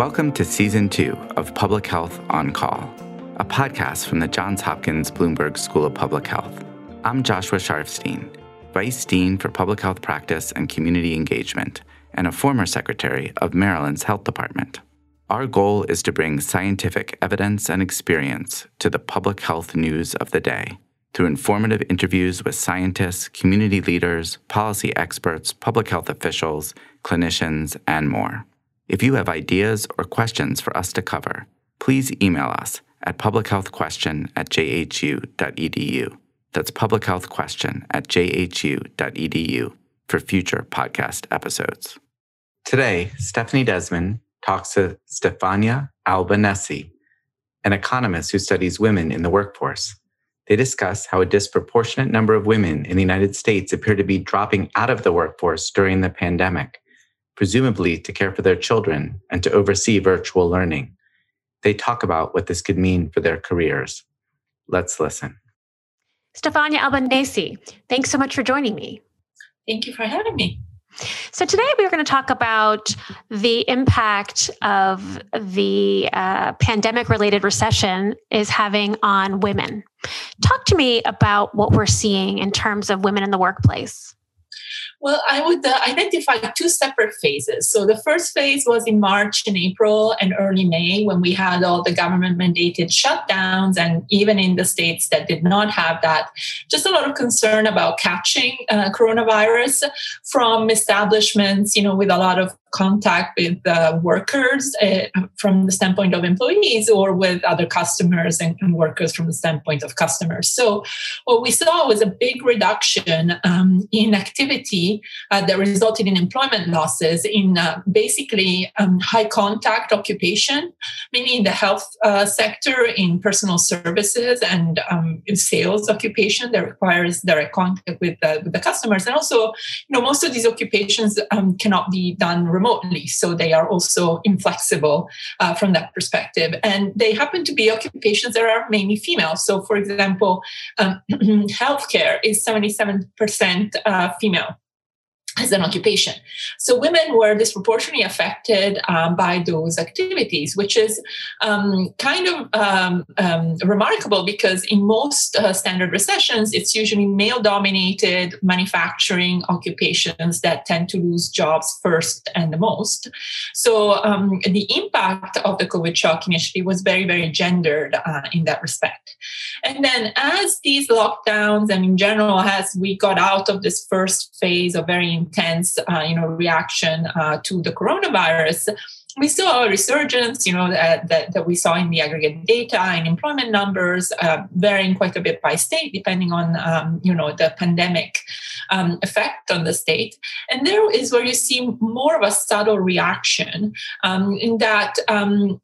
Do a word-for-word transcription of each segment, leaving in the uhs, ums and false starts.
Welcome to Season two of Public Health On Call, a podcast from the Johns Hopkins Bloomberg School of Public Health. I'm Joshua Sharfstein, Vice Dean for Public Health Practice and Community Engagement, and a former secretary of Maryland's Health Department. Our goal is to bring scientific evidence and experience to the public health news of the day through informative interviews with scientists, community leaders, policy experts, public health officials, clinicians, and more. If you have ideas or questions for us to cover, please email us at public health question at j h u dot e d u. That's public health question at j h u dot e d u for future podcast episodes. Today, Stephanie Desmond talks to Stefania Albanesi, an economist who studies women in the workforce. They discuss how a disproportionate number of women in the United States appear to be dropping out of the workforce during the pandemic, presumably to care for their children and to oversee virtual learning. They talk about what this could mean for their careers. Let's listen. Stefania Albanesi, thanks so much for joining me. Thank you for having me. So today we're going to talk about the impact of the uh, pandemic-related recession is having on women. Talk to me about what we're seeing in terms of women in the workplace. Well, I would uh, identify two separate phases. So the first phase was in March and April and early May when we had all the government mandated shutdowns, and even in the states that did not have that, just a lot of concern about catching uh, coronavirus from establishments, you know, with a lot of contact with uh, workers uh, from the standpoint of employees, or with other customers and, and workers from the standpoint of customers. So what we saw was a big reduction um, in activity uh, that resulted in employment losses in uh, basically um, high contact occupation, mainly in the health uh, sector, in personal services and um, in sales occupation that requires direct contact with, uh, with the customers. And also, you know, most of these occupations um, cannot be done remotely. remotely. So they are also inflexible uh, from that perspective. And they happen to be occupations that are mainly female. So for example, um, healthcare is seventy-seven percent uh, female as an occupation. So women were disproportionately affected um, by those activities, which is um, kind of um, um, remarkable, because in most uh, standard recessions, it's usually male-dominated manufacturing occupations that tend to lose jobs first and the most. So um, the impact of the COVID shock initially was very, very gendered uh, in that respect. And then as these lockdowns and in general, as we got out of this first phase of very intense, uh, you know, reaction uh, to the coronavirus, we saw a resurgence, you know, uh, that, that we saw in the aggregate data and employment numbers, uh, varying quite a bit by state, depending on, um, you know, the pandemic um, effect on the state. And there is where you see more of a subtle reaction um, in that um,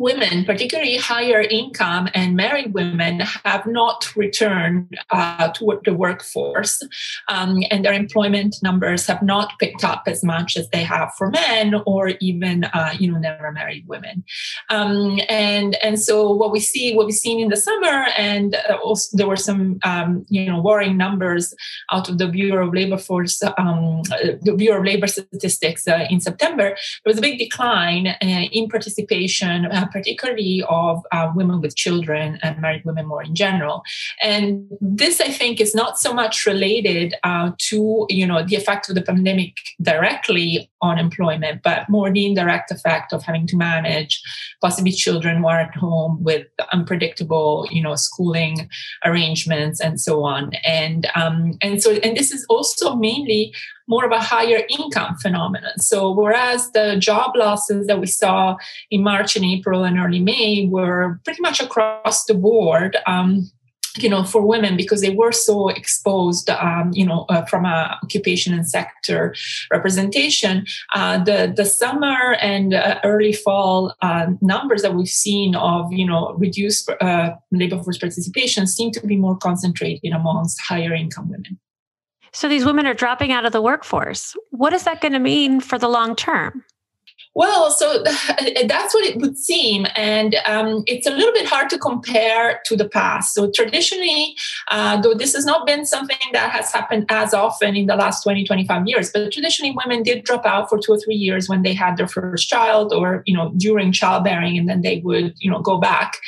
women, particularly higher income and married women, have not returned uh, to the workforce, um, and their employment numbers have not picked up as much as they have for men, or even uh, you know, never married women. Um, and and so what we see, what we've seen in the summer, and uh, also there were some um, you know, worrying numbers out of the Bureau of Labor Force, um, the Bureau of Labor Statistics uh, in September. There was a big decline uh, in participation, Uh, particularly of uh, women with children and married women more in general. And this, I think, is not so much related uh, to, you know, the effect of the pandemic directly on employment, but more the indirect effect of having to manage possibly children who are at home with unpredictable, you know, schooling arrangements and so on. And um, and so and this is also mainly more of a higher income phenomenon. So whereas the job losses that we saw in March and April and early May were pretty much across the board, um, you know, for women, because they were so exposed, um, you know, uh, from a occupation and sector representation, uh, the, the summer and uh, early fall uh, numbers that we've seen of, you know, reduced uh, labor force participation seem to be more concentrated amongst higher income women. So these women are dropping out of the workforce. What is that going to mean for the long term? Well, so that's what it would seem. And um, it's a little bit hard to compare to the past. So traditionally, uh, though this has not been something that has happened as often in the last twenty, twenty-five years, but traditionally women did drop out for two or three years when they had their first child or, you know, during childbearing, and then they would, you know, go back.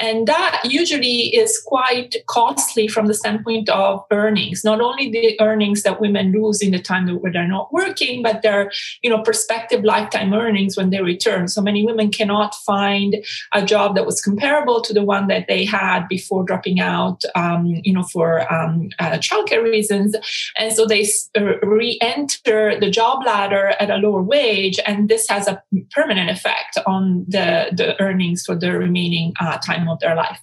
And that usually is quite costly from the standpoint of earnings, not only the earnings that women lose in the time where they're not working, but their, you know, prospective lifetime earnings. earnings when they return. So many women cannot find a job that was comparable to the one that they had before dropping out, um, you know, for um, uh, childcare reasons. And so they re-enter the job ladder at a lower wage. And this has a permanent effect on the, the earnings for the remaining uh, time of their life.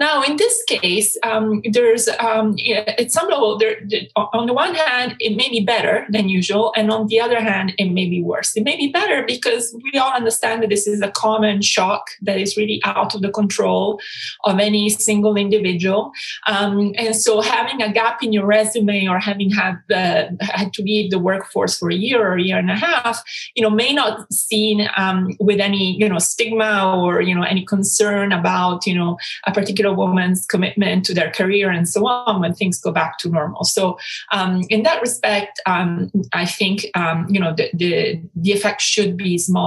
Now, in this case, um, there's, um, at some level, there, on the one hand, it may be better than usual. And on the other hand, it may be worse. It may be better because we all understand that this is a common shock that is really out of the control of any single individual. Um, and so having a gap in your resume or having had, uh, had to leave the workforce for a year or a year and a half, you know, may not seen um, with any, you know, stigma or, you know, any concern about, you know, a particular woman's commitment to their career and so on when things go back to normal. So um, in that respect, um, I think, um, you know, the, the, the effect should be smaller.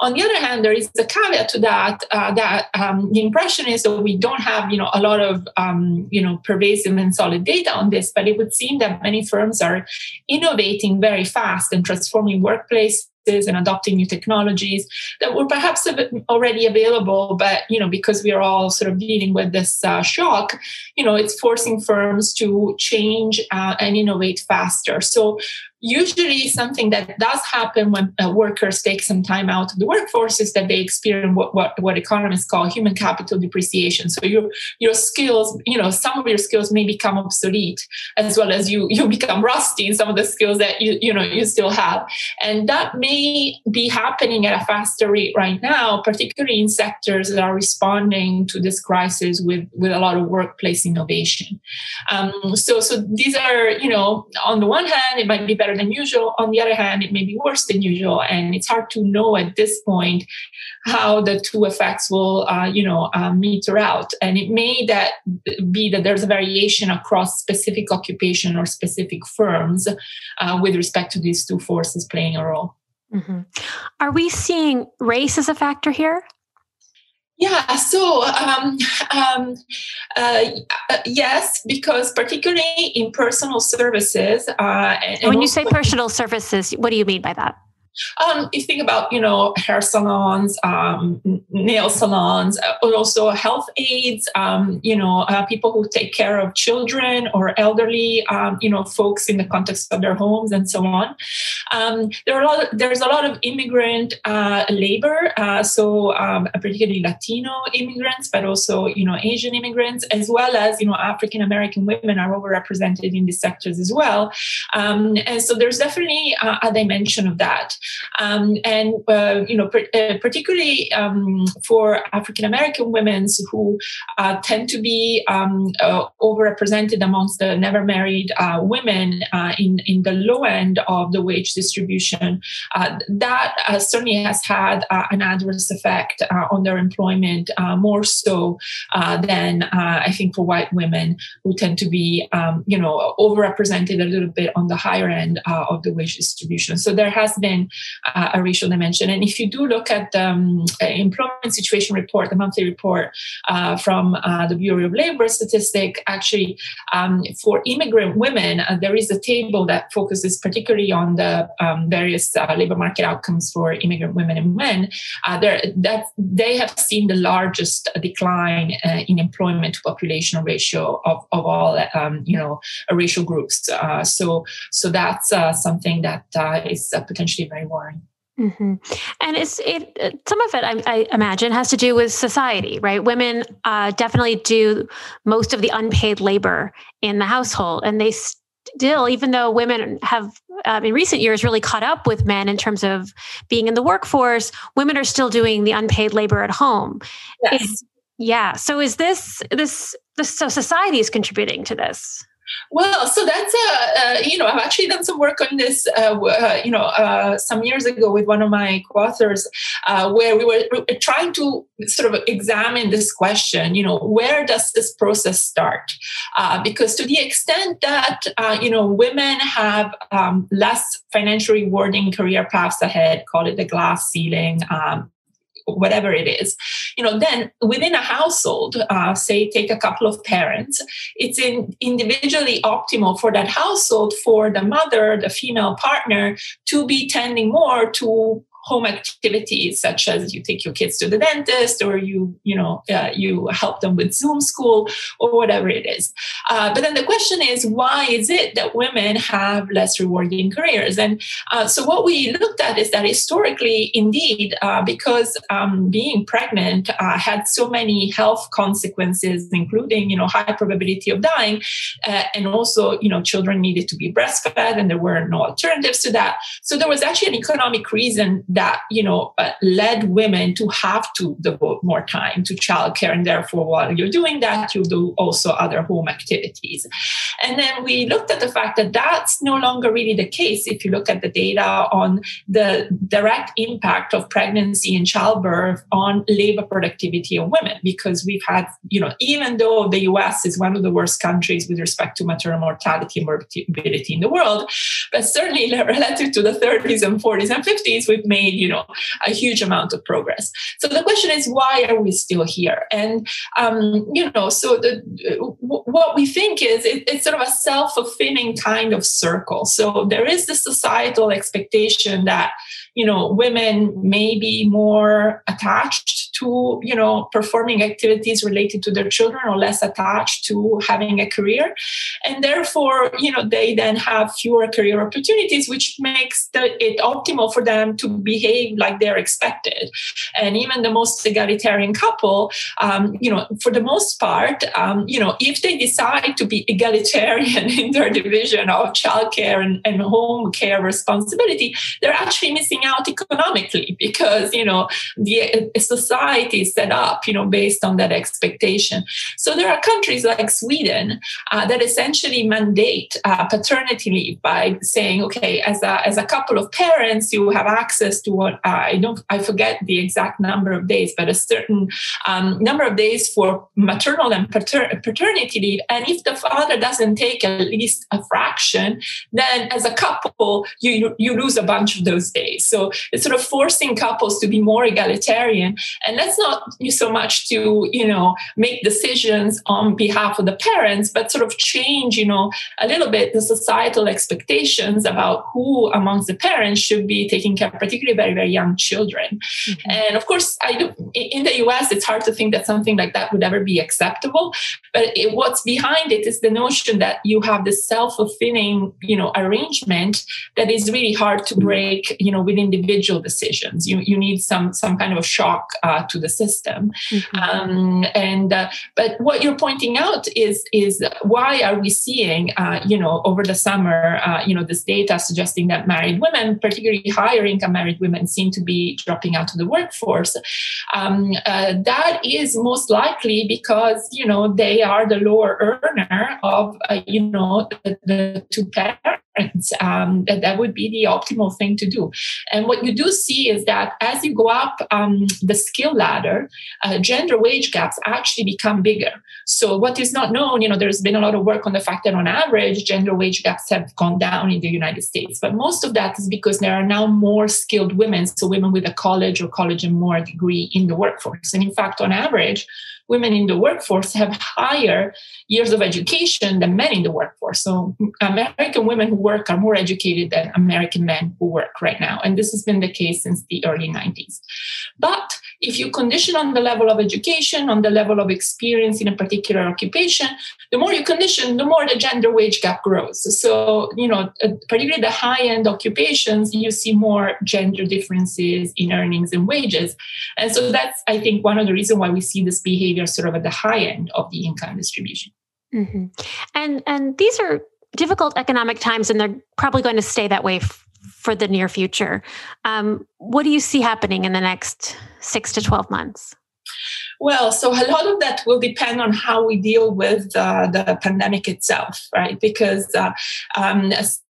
On the other hand, there is a caveat to that, uh, that um, the impression is that we don't have, you know, a lot of, um, you know, pervasive and solid data on this, but it would seem that many firms are innovating very fast and transforming workplace and adopting new technologies that were perhaps already available, but, you know, because we are all sort of dealing with this uh, shock, you know, it's forcing firms to change uh, and innovate faster. So usually something that does happen when uh, workers take some time out of the workforce is that they experience what, what, what economists call human capital depreciation. So your your skills, you know, some of your skills may become obsolete, as well as you you become rusty in some of the skills that you you know you still have, and that may be happening at a faster rate right now, particularly in sectors that are responding to this crisis with, with a lot of workplace innovation. Um, so, so these are, you know, on the one hand, it might be better than usual. On the other hand, it may be worse than usual. And it's hard to know at this point how the two effects will, uh, you know, uh, meter out. And it may that be that there's a variation across specific occupation or specific firms uh, with respect to these two forces playing a role. Mm-hmm. Are we seeing race as a factor here? Yeah, so um, um, uh, yes, because particularly in personal services. Uh, and when you say personal services, what do you mean by that? Um, you think about, you know, hair salons, um, nail salons, but also health aides, um, you know, uh, people who take care of children or elderly, um, you know, folks in the context of their homes and so on. Um, there are a lot of, there's a lot of immigrant uh, labor, uh, so um, particularly Latino immigrants, but also, you know, Asian immigrants, as well as, you know, African-American women are overrepresented in these sectors as well. Um, and so there's definitely uh, a dimension of that. Um, and, uh, you know, per, uh, particularly um, for African-American women who uh, tend to be um, uh, overrepresented amongst the never married uh, women uh, in, in the low end of the wage distribution, uh, that uh, certainly has had uh, an adverse effect uh, on their employment, uh, more so uh, than uh, I think for white women who tend to be, um, you know, overrepresented a little bit on the higher end uh, of the wage distribution. So there has been Uh, a racial dimension. And if you do look at the um, employment situation report, the monthly report uh, from uh, the Bureau of Labor Statistics, actually um, for immigrant women, uh, there is a table that focuses particularly on the um, various uh, labor market outcomes for immigrant women and men. Uh, that they have seen the largest decline uh, in employment to population ratio of, of all um, you know racial groups. Uh, so, so that's uh, something that uh, is uh, potentially very worrying. Mm-hmm. And it's it. Some of it, I, I imagine, has to do with society, right? Women uh, definitely do most of the unpaid labor in the household, and they still, even though women have um, in recent years really caught up with men in terms of being in the workforce, women are still doing the unpaid labor at home. Yes. It's, yeah. So is this this this? So society is contributing to this. Well, so that's a, uh, you know, I've actually done some work on this, uh, uh, you know, uh, some years ago with one of my co-authors, uh, where we were trying to sort of examine this question, you know, where does this process start? Uh, because to the extent that, uh, you know, women have um, less financially rewarding career paths ahead, call it the glass ceiling, um, whatever it is, you know, then within a household, uh, say, take a couple of parents, it's in individually optimal for that household for the mother, the female partner, to be tending more to home activities, such as you take your kids to the dentist, or you, you know, uh, you help them with Zoom school, or whatever it is. Uh, but then the question is, why is it that women have less rewarding careers? And uh, so what we looked at is that historically, indeed, uh, because um, being pregnant uh, had so many health consequences, including, you know, high probability of dying, uh, and also, you know, children needed to be breastfed, and there were no alternatives to that. So there was actually an economic reason that, you know, uh, led women to have to devote more time to childcare. And therefore, while you're doing that, you do also other home activities. And then we looked at the fact that that's no longer really the case. If you look at the data on the direct impact of pregnancy and childbirth on labor productivity of women, because we've had, you know, even though the U S is one of the worst countries with respect to maternal mortality and morbidity in the world, but certainly relative to the thirties and forties and fifties, we've made Made, you know, a huge amount of progress. So the question is, why are we still here? And um, you know, so the, w- what we think is it, it's sort of a self-fulfilling kind of circle. So there is the societal expectation that, you know, women may be more attached to, you know, performing activities related to their children, or less attached to having a career. And therefore, you know, they then have fewer career opportunities, which makes the, it optimal for them to behave like they're expected. And even the most egalitarian couple, um, you know, for the most part, um, you know, if they decide to be egalitarian in their division of childcare and, and home care responsibility, they're actually missing out economically, because, you know, the society is set up, you know, based on that expectation. So there are countries like Sweden uh, that essentially mandate uh, paternity leave by saying, okay, as a as a couple of parents, you have access to what uh, I don't, I forget the exact number of days, but a certain um, number of days for maternal and pater- paternity leave. And if the father doesn't take at least a fraction, then as a couple, you you lose a bunch of those days. So it's sort of forcing couples to be more egalitarian, and that's not so much to, you know, make decisions on behalf of the parents, but sort of change, you know, a little bit the societal expectations about who amongst the parents should be taking care of particularly very, very young children. Mm-hmm. And of course, I do, in the U S, it's hard to think that something like that would ever be acceptable. But it, what's behind it is the notion that you have this self-fulfilling, you know, arrangement that is really hard to break, you know, with individual decisions. You you need some some kind of a shock uh, to the system. Mm-hmm. Um, and uh, but what you're pointing out is is why are we seeing uh, you know, over the summer uh, you know, this data suggesting that married women, particularly higher income married women, seem to be dropping out of the workforce. Um, uh, that is most likely because, you know, they are the lower earner of uh, you know, the, the two parents. Um, that that would be the optimal thing to do. And what you do see is that as you go up um, the skill ladder, uh, gender wage gaps actually become bigger. So what is not known, you know, there's been a lot of work on the fact that on average, gender wage gaps have gone down in the United States. But most of that is because there are now more skilled women, so women with a college or college and more degree in the workforce. And in fact, on average, women in the workforce have higher years of education than men in the workforce. So American women who work are more educated than American men who work right now. And this has been the case since the early nineties. But if you condition on the level of education, on the level of experience in a particular occupation, the more you condition, the more the gender wage gap grows. So, you know, particularly the high-end occupations, you see more gender differences in earnings and wages. And so that's, I think, one of the reasons why we see this behavior sort of at the high end of the income distribution. Mm-hmm. And, and these are difficult economic times, and they're probably going to stay that way f- for the near future. Um, what do you see happening in the next six to twelve months? Well, so a lot of that will depend on how we deal with uh, the pandemic itself, right? Because uh, um,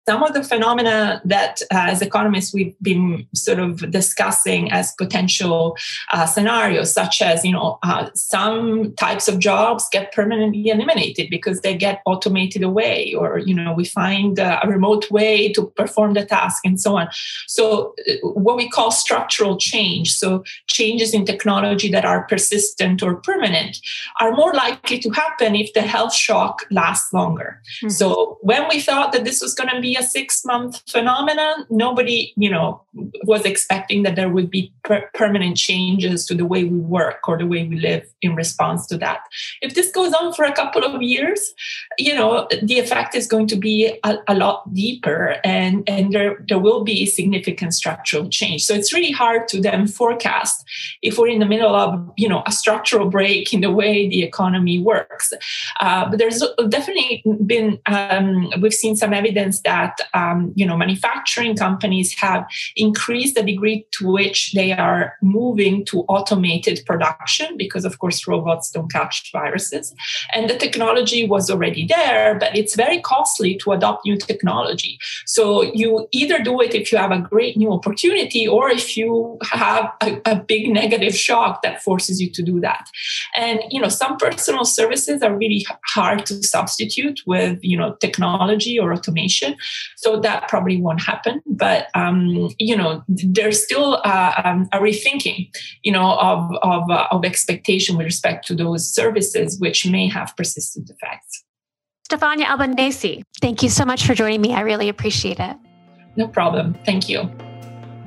some of the phenomena that uh, as economists we've been sort of discussing as potential uh, scenarios, such as, you know, uh, some types of jobs get permanently eliminated because they get automated away, or, you know, we find uh, a remote way to perform the task and so on. So what we call structural change, so changes in technology that are persistent or permanent, are more likely to happen if the health shock lasts longer. Mm-hmm. So when we thought that this was going to be a six-month phenomenon, nobody, you know, was expecting that there would be per- permanent changes to the way we work or the way we live in response to that. If this goes on for a couple of years, you know, the effect is going to be a, a lot deeper, and, and there, there will be significant structural change. So it's really hard to then forecast if we're in the middle of, you know, a structural break in the way the economy works. Uh, but there's definitely been, um, we've seen some evidence that that, um, you know, manufacturing companies have increased the degree to which they are moving to automated production because, of course, robots don't catch viruses. And the technology was already there, but it's very costly to adopt new technology. So you either do it if you have a great new opportunity, or if you have a, a big negative shock that forces you to do that. And, you know, some personal services are really hard to substitute with, you know, technology or automation. So that probably won't happen. But, um, you know, there's still uh, um, a rethinking, you know, of, of, uh, of expectation with respect to those services, which may have persistent effects. Stefania Albanesi, thank you so much for joining me. I really appreciate it. No problem. Thank you.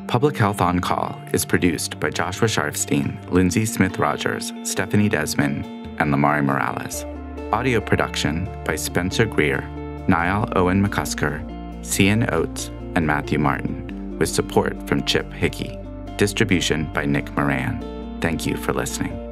Public Health On Call is produced by Joshua Sharfstein, Lindsey Smith Rogers, Stephanie Desmond, and Lamari Morales. Audio production by Spencer Greer, Niall Owen McCusker, Cian Oates, and Matthew Martin, with support from Chip Hickey. Distribution by Nick Moran. Thank you for listening.